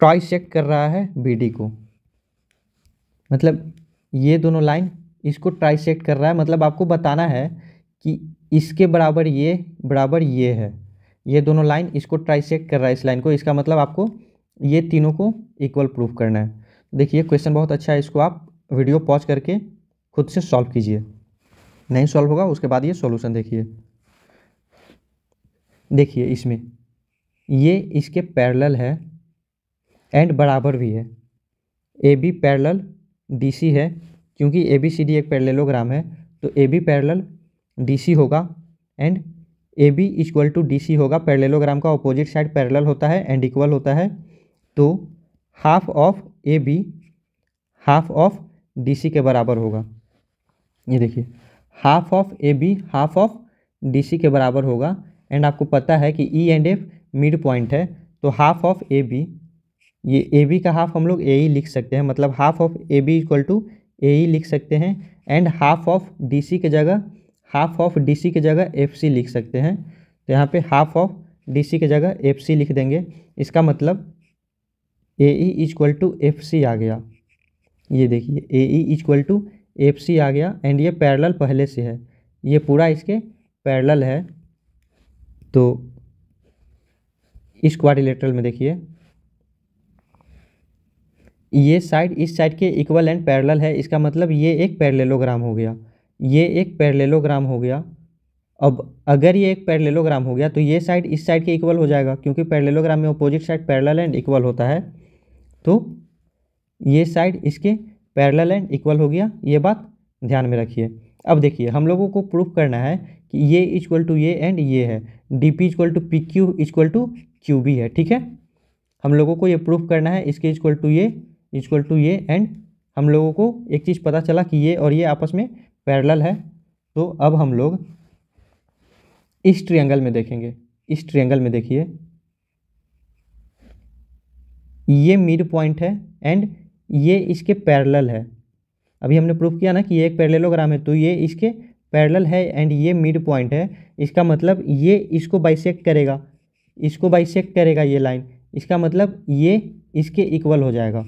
trisect कर रहा है B D को। मतलब ये दोनों line इसको trisect कर रहा है, मतलब आपको बताना है कि इसके बराबर ये है, ये दोनों लाइन इसको ट्राइसेक्ट कर रहा है, इस लाइन को। इसका मतलब आपको ये तीनों को इक्वल प्रूफ करना है। देखिए क्वेश्चन बहुत अच्छा है, इसको आप वीडियो पॉज करके खुद से सॉल्व कीजिए, नहीं सॉल्व होगा उसके बाद ये सॉल्यूशन देखिए। देखिए इसमें ये इसके पैरेलल है एंड बराबर भी है, A B parallel D C है, क्योंकि ए बी सी डी एक पैरेललोग्राम है, तो A B parallel D C होगा and A B equal to D C होगा। पैरेललोग्राम का ऑपोजिट साइड पैरेलल होता है एंड इक्वल होता है, तो half of A B half of D C के बराबर होगा। ये देखिए, half of A B half of D C के बराबर होगा। एंड आपको पता है कि E and F mid point है, तो हाफ ऑफ ए बी, ये ए बी का हाफ हम लोग ए ई लिख सकते हैं, मतलब half of A B equal to A E लिख सकते हैं, and half of D C के जगह एफ सी लिख सकते हैं। तो यहाँ पे हाफ ऑफ डी सी के जगह एफ सी लिख देंगे। इसका मतलब A E equal to F C आ गया। ये देखिए, A E equal to F C आ गया एंड ये पैरेलल पहले से है, ये पूरा इसके पैरेलल है। तो इस क्वाड्रिलेटरल में देखिए, ये साइड इस साइड के इक्वल एंड पैरेलल है, इसका मतलब ये एक पैरेललोग्राम हो गया, ये एक पैरेललोग्राम हो गया। अब अगर ये एक पैरेललोग्राम हो गया तो ये साइड इस साइड के इक्वल हो जाएगा, क्योंकि पैरेललोग्राम में opposite side parallel and equal होता है। तो ये साइड इसके पैरेलल एंड इक्वल हो गया, ये बात ध्यान में रखिए। अब देखिए, हम लोगों को प्रूफ करना है कि ये इक्वल टू ये एंड ये है, D P equal to P Q equal to Q B है। ठीक है, हम लोगों को ये प्रूफ करना है, इसके इक्वल टू ये एंड हम लोगों को एक चीज़ पता चला कि ये और ये आपस में पैरेलल है। तो अब हम लोग इस ट्रायंगल में देखेंगे। इस ट्रायंगल में देखिए, ये मिड पॉइंट है एंड ये इसके पैरेलल है। अभी हमने प्रूफ किया ना कि ये एक पैरेललोग्राम है, तो ये इसके पैरेलल है एंड ये मिड पॉइंट है। इसका मतलब ये इसको बाइसेक्ट करेगा, इसको बाइसेक्ट करेगा ये लाइन, इसका मतलब ये इसके इक्वल हो जाएगा।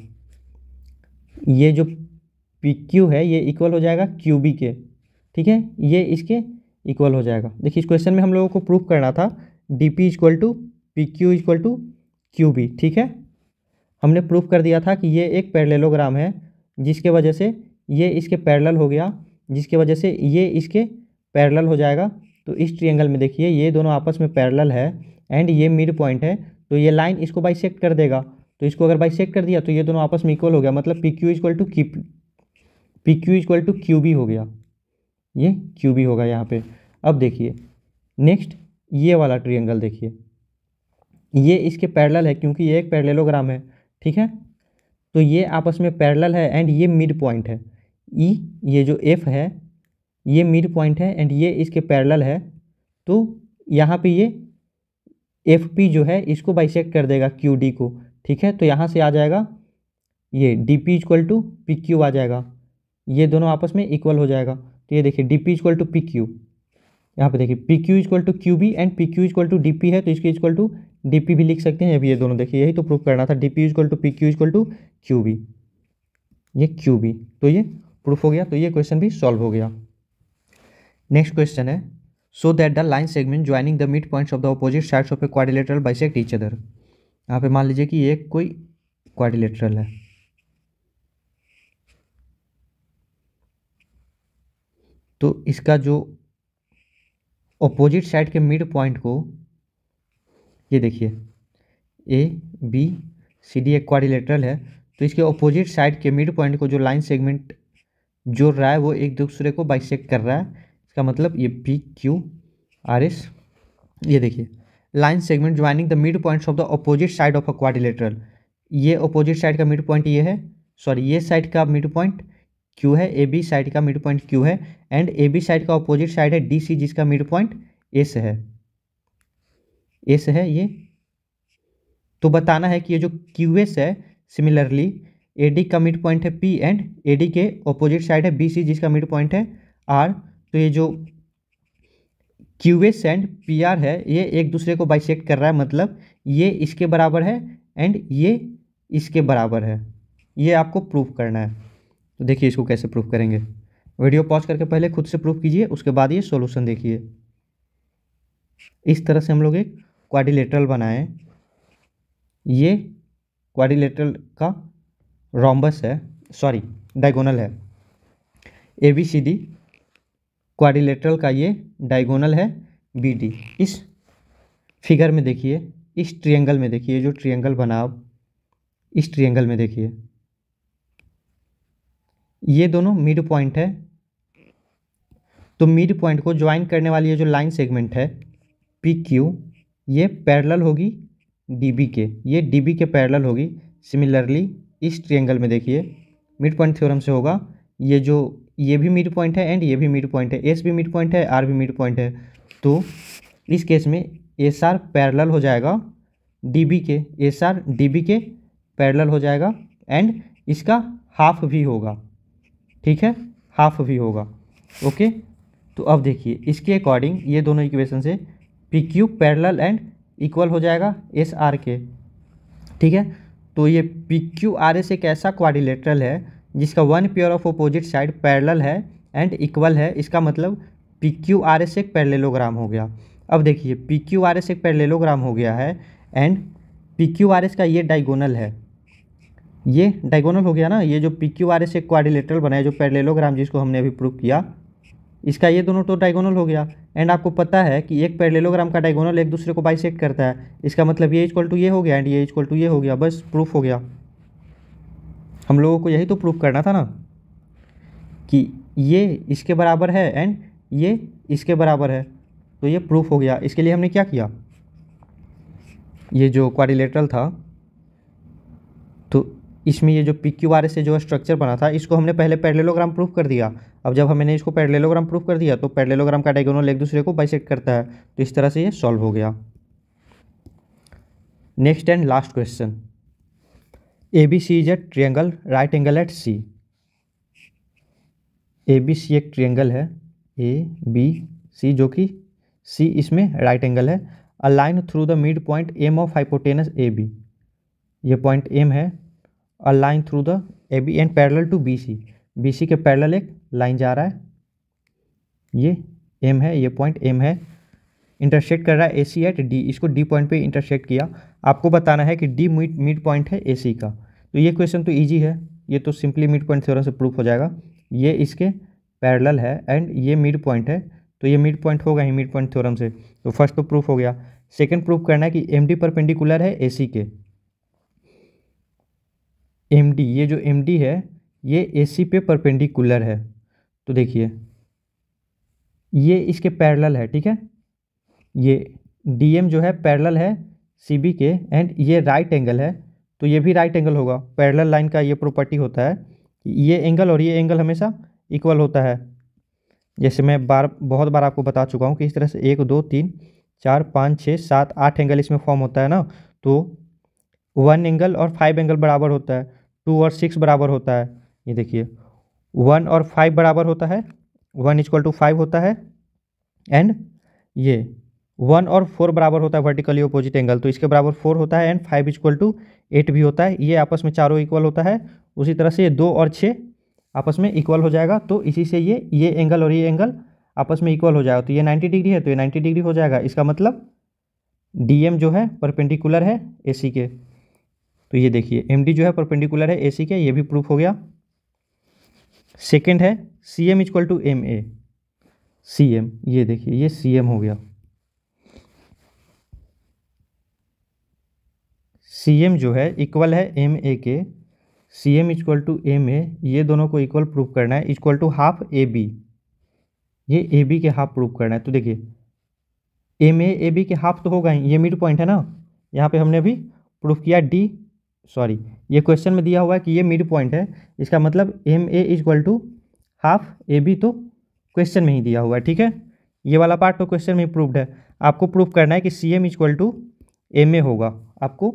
ये जो पी क्यू है ये इक्वल हो जाएगा क्यू बी के। ठीक है, ये इसके इक्वल हो जाएगा। देखिए, इस क्वेश्चन में हम लोगों को प्रूफ करना था D P equal to P Q equal to Q B. ठीक है, हमने प्रूफ कर दिया था कि ये एक पैरेललोग्राम है, जिसके वजह से ये इसके पैरेलल हो गया, जिसके वजह से ये इसके पैरेलल हो जाएगा। तो इस ट्रायंगल में देखिए, ये दोनों आपस में पैरेलल है एंड ये मिड पॉइंट है, तो ये लाइन इसको बाइसेक्ट कर देगा। तो इसको अगर बाइसेक्ट कर दिया तो ये दोनों आपस में इक्वल हो गया, मतलब P Q equal to Q B हो गया। ये क्यू बी होगा यहाँ पे। अब देखिए नेक्स्ट ये वाला ट्रिएंगल देखिए, ये इसके पैरेलल है क्योंकि ये एक पैरेललोग्राम है, ठीक है। तो ये आपस में पैरेलल है एंड ये मिड पॉइंट है, ई ये जो एफ है ये मिड पॉइंट है एंड ये इसके पैरेलल है। तो यहाँ पे ये एफ पी जो है इसको बाइसेक्ट कर देगा क्यू डी को, ठीक है। तो यहाँ से आ जाएगा ये D P equal to P Q आ जाएगा, ये दोनों आपस में इक्वल हो जाएगा। तो ये देखिए D P equal to P Q, यहाँ पे देखिए P Q equal to Q B and P Q equal to D P है, तो इसके इक्वल टू डी पी भी लिख सकते हैं। अभी ये दोनों देखिए यही तो प्रूफ करना था, D P equal to P Q equal to Q B, ये क्यू बी। तो ये प्रूफ हो गया, तो ये क्वेश्चन भी सॉल्व हो गया। नेक्स्ट क्वेश्चन है so that the line segment joining the mid points of the opposite sides of a quadrilateral bisect each other. यहाँ पे मान लीजिए कि ये कोई क्वाड्रिलेटरल है, तो इसका जो अपोजिट साइड के मिड पॉइंट को ये देखिए ए बी सी डी एक क्वाड्रिलेटरल है, तो इसके अपोजिट साइड के मिड पॉइंट को जो लाइन सेगमेंट जोड़ रहा है वो एक दूसरे को बाइसेक्ट कर रहा है। इसका मतलब ये पी क्यू आर एस, ये देखिए line segment joining the mid points of the opposite side of a quadrilateral, ये अपोजिट साइड का मिड पॉइंट ये है, सॉरी ये साइड का मिड पॉइंट क्यू है, ए बी साइड का मिड पॉइंट क्यू है एंड ए बी साइड का अपोजिट साइड है डी सी जिसका मिड पॉइंट एस है, एस है ये। तो बताना है कि ये जो क्यू एस है सिमिलरली ए डी का मिड पॉइंट है पी एंड ए डी के अपोजिट साइड है बी सी जिसका मिड पॉइंट है आर। तो ये जो Q S and P R है ये एक दूसरे को बाइसेक्ट कर रहा है, मतलब ये इसके बराबर है एंड ये इसके बराबर है, ये आपको प्रूफ करना है। तो देखिए इसको कैसे प्रूफ करेंगे, वीडियो पॉज करके पहले खुद से प्रूफ कीजिए, उसके बाद ये सॉल्यूशन देखिए। इस तरह से हम लोग एक क्वाड्रिलेटरल बनाएं, ये क्वाड्रिलेटरल का रोम्बस है, सॉरी डायगोनल है, A B C D quadrilateral का ये डायगोनल है बी डी। इस फिगर में देखिए, इस ट्रिएंगल में देखिए, जो ट्रिएंगल बनाओ इस ट्रिएंगल में देखिए ये दोनों मिड पॉइंट है, तो मिड पॉइंट को ज्वाइन करने वाली ये जो लाइन सेगमेंट है पी क्यू ये पैरेलल होगी डी बी के, ये डी बी के पैरेलल होगी। सिमिलरली इस ट्रिएंगल में देखिए मिड पॉइंट थ्योरम से होगा, ये जो ये भी मिड पॉइंट है एंड ये भी मिड पॉइंट है, एस भी मिड पॉइंट है आर भी मिड पॉइंट है। तो इस केस में एस आर पैरेलल हो जाएगा डी बी के, एस आर डी बी के पैरेलल हो जाएगा एंड इसका हाफ भी होगा, ठीक है हाफ भी होगा, ओके। तो अब देखिए इसके अकॉर्डिंग ये दोनों इक्वेशन से P Q parallel and equal हो जाएगा एस आर के, ठीक है। तो ये पी क्यू आर एस एक ऐसा क्वाड्रिलेटरल है जिसका one pair of opposite side parallel है एंड इक्वल है, इसका मतलब पी क्यू आर एस एक पैरेललोग्राम हो गया। अब देखिए पी क्यू आर एस एक पैरेललोग्राम हो गया है and P Q R S का ये डायगोनल है, ये डायगोनल हो गया ना, ये जो पी क्यू आर एस एक क्वाड्रिलेटरल बना है जो पैरेललोग्राम जिसको हमने अभी प्रूव किया, इसका ये दोनों तो डायगोनल हो गया एंड आपको पता है कि एक पैरेललोग्राम का डायगोनल एक दूसरे को बाइसेक्ट करता है, इसका मतलब ये इक्वल टू ये हो गया एंड ये इक्वल टू ये हो गया, बस प्रूफ हो गया। हम लोगों को यही तो प्रूफ करना था ना कि ये इसके बराबर है एंड ये इसके बराबर है, तो ये प्रूफ हो गया। इसके लिए हमने क्या किया, ये जो क्वाड्रिलेटरल था तो इसमें ये जो पी क्यू आर एस से जो स्ट्रक्चर बना था इसको हमने पहले पैरेललोग्राम प्रूफ कर दिया। अब जब हमने इसको पैरेललोग्राम प्रूफ कर दिया तो पैरेललोग्राम का डायगोनल एक दूसरे को बाइसेक्ट करता है, तो इस तरह से ये सॉल्व हो गया। Next and last question, A B C is a triangle right angle at C. A B C एक ट्रिएंगल है, ए बी सी जो कि सी इसमें राइट एंगल है। A line through the mid point M of hypotenuse A B, ये point M है। A line through the A B and parallel to B C, B C के parallel एक line जा रहा है, ये एम है, ये पॉइंट एम है। इंटरसेक्ट कर रहा है ए सी एट डी, इसको डी पॉइंट पे इंटरसेक्ट किया। आपको बताना है कि डी मिड पॉइंट है ए सी का। तो ये क्वेश्चन तो इजी है, ये तो सिंपली मिड पॉइंट थ्योरम से प्रूफ हो जाएगा। ये इसके पैरेलल है एंड ये मिड पॉइंट है, तो ये मिड पॉइंट होगा ही मिड पॉइंट थ्योरम से। तो फर्स्ट तो प्रूफ हो गया। सेकेंड प्रूफ करना है कि एम डी परपेंडिकुलर है ए सी के। एम डी, ये जो एम डी है ये ए सी पे परपेंडिकुलर है। तो देखिए ये इसके पैरेलल है, ठीक है, ये डीएम जो है पैरेलल है सीबी के, एंड ये राइट एंगल है तो ये भी राइट एंगल होगा। पैरेलल लाइन का ये प्रॉपर्टी होता है कि ये एंगल और ये एंगल हमेशा इक्वल होता है। जैसे मैं बहुत बार आपको बता चुका हूँ कि इस तरह से 1 2 3 4 5 6 7 8 एंगल इसमें फॉर्म होता है ना, तो 1 एंगल और 5 एंगल बराबर होता है, 2 और 6 बराबर होता है। ये देखिए 1 और 5 बराबर होता है, 1 इक्वल टू 5 होता है, एंड ये 1 और 4 बराबर होता है वर्टिकली अपोजिट एंगल, तो इसके बराबर 4 होता है, एंड 5 इक्वल टू 8 भी होता है। ये आपस में चारों इक्वल होता है। उसी तरह से ये 2 और 6 आपस में इक्वल हो जाएगा, तो इसी से ये एंगल और ये एंगल आपस में इक्वल हो जाएगा, तो ये 90 डिग्री है तो ये 90 डिग्री हो जाएगा। इसका मतलब डीएम जो है परपेंडिकुलर है एसी के, तो ये देखिए एमडी जो है परपेंडिकुलर है एसी के, ये भी प्रूफ हो गया। सेकेंड है CM equal to MA, CM, ये देखिए ये CM हो गया। CM जो है इक्वल है MA के, CM इक्वल टू MA, ये दोनों को इक्वल प्रूफ करना है, इक्वल टू हाफ AB, ये AB के हाफ प्रूफ करना है। तो देखिए MA AB के हाफ तो होगा ही, ये मिड पॉइंट है ना, यहाँ पे हमने अभी प्रूफ किया ये क्वेश्चन में दिया हुआ है कि ये मिड पॉइंट है, इसका मतलब MA equal to half AB तो क्वेश्चन में ही दिया हुआ है, ठीक है, ये वाला पार्ट तो क्वेश्चन में ही प्रूव्ड है। आपको प्रूफ करना है कि CM इक्वल टू MA होगा, आपको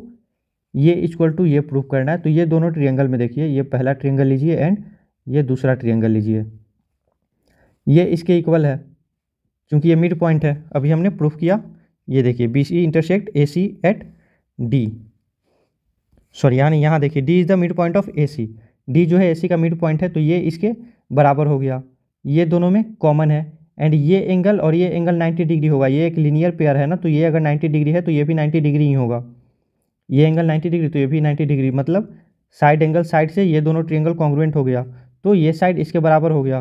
ये इक्वल टू ये प्रूफ करना है। तो ये दोनों ट्रिएंगल में देखिए, ये पहला ट्रिएंगल लीजिए एंड ये दूसरा ट्रिएंगल लीजिए, ये इसके इक्वल है क्योंकि ये मिड पॉइंट है, अभी हमने प्रूफ किया। ये देखिए यहाँ देखिए D is the mid point of AC, D जो है AC का मिड पॉइंट है, तो ये इसके बराबर हो गया, ये दोनों में कॉमन है, एंड ये एंगल और ये एंगल 90 डिग्री होगा, ये एक लीनियर पेयर है ना, तो ये अगर 90 डिग्री है तो ये भी 90 डिग्री ही होगा, ये एंगल 90 डिग्री तो ये भी 90 डिग्री, मतलब साइड एंगल साइड से ये दोनों ट्रेंगल कॉन्ग्रुएंट हो गया, तो ये साइड इसके बराबर हो गया,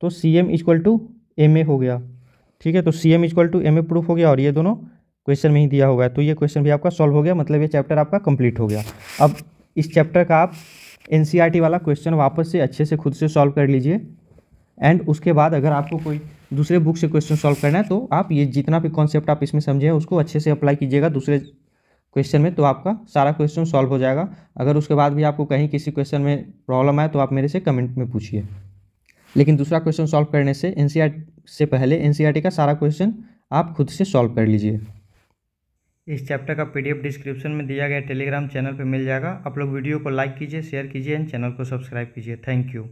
तो CM इक्वल टू MA हो गया, ठीक है। तो CM equal to MA proof हो गया और ये दोनों क्वेश्चन में ही दिया हुआ है, तो ये क्वेश्चन भी आपका सॉल्व हो गया, मतलब ये चैप्टर आपका कंप्लीट हो गया। अब इस चैप्टर का आप NCERT वाला क्वेश्चन वापस से अच्छे से खुद से सॉल्व कर लीजिए, एंड उसके बाद अगर आपको कोई दूसरे बुक से क्वेश्चन सॉल्व करना है तो आप ये जितना भी कॉन्सेप्ट आप इसमें समझे हैं उसको अच्छे से अप्लाई कीजिएगा दूसरे क्वेश्चन में, तो आपका सारा क्वेश्चन सॉल्व हो जाएगा। अगर उसके बाद भी आपको कहीं किसी क्वेश्चन में प्रॉब्लम आए तो आप मेरे से कमेंट में पूछिए, लेकिन दूसरा क्वेश्चन सॉल्व करने से पहले NCERT का सारा क्वेश्चन आप खुद से सॉल्व कर लीजिए। इस चैप्टर का PDF डिस्क्रिप्शन में दिया गया टेलीग्राम चैनल पर मिल जाएगा। आप लोग वीडियो को लाइक कीजिए, शेयर कीजिए एंड चैनल को सब्सक्राइब कीजिए। Thank you.